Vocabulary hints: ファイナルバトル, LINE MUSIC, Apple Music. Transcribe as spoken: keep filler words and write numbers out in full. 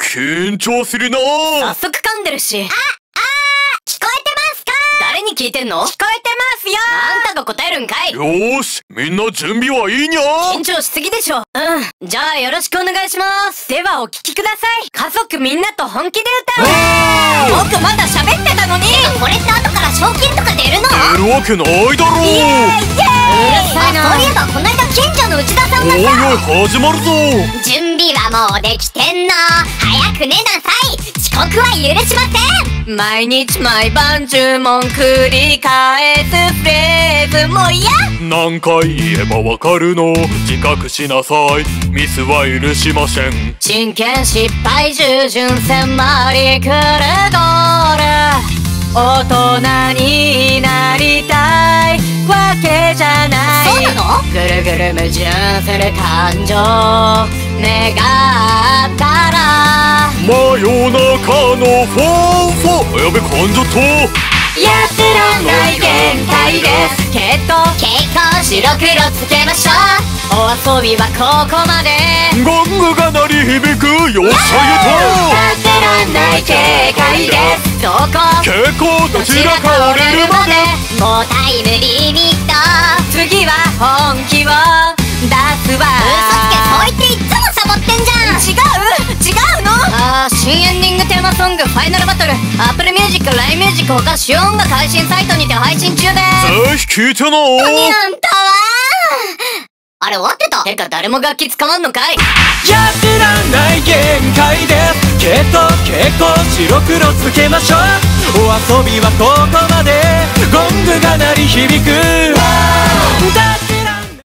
緊張するな。早速噛んでるし。あ、あー、聞こえてますか？誰に聞いてんの？聞こえてますよ。あんたが答えるんかい。よーし、みんな準備はいいにゃ。緊張しすぎでしょ。うん、じゃあよろしくお願いします。ではお聞きください。家族みんなと本気で歌う。僕まだ喋ってたのに。これって後から賞金とか出るの？出るわけないだろう。イエーイイエーイ。そういえばこないだ近所の内田さんがさ、おいおい始まるぞ。準備はもうできてんの？早く寝なさい。遅刻は許しません。毎日毎晩注文繰り返すフレーズも嫌。何回言えばわかるの？自覚しなさい。ミスは許しません。真剣失敗従順迫り来るゴール。大人になりたいわけじゃない。そうなの？ぐるぐる矛盾する感情願ったら真夜中のフォンフォン。やべ、感情と安らない限界ですけど結構白黒つけましょう。お遊びはここまで。ゴングが鳴り響くよっしゃゆとない警戒です。どこ？傾向どちらか折れるまで。もうタイムリミット。次は本気を出すわ。嘘つけ、そう言っていつもサボってんじゃん。違う？違うの？あー、新エンディングテーマソングファイナルバトル Apple Music、 ライン Music 他主音楽配信サイトにて配信中です。ぜひ聴いてな。にゃんたわー。あれ終わってた。てか誰も楽器使わんのかい。やってらんない限界ですけど結構白黒つけましょう。お遊びはここまで。ゴングが鳴り響く。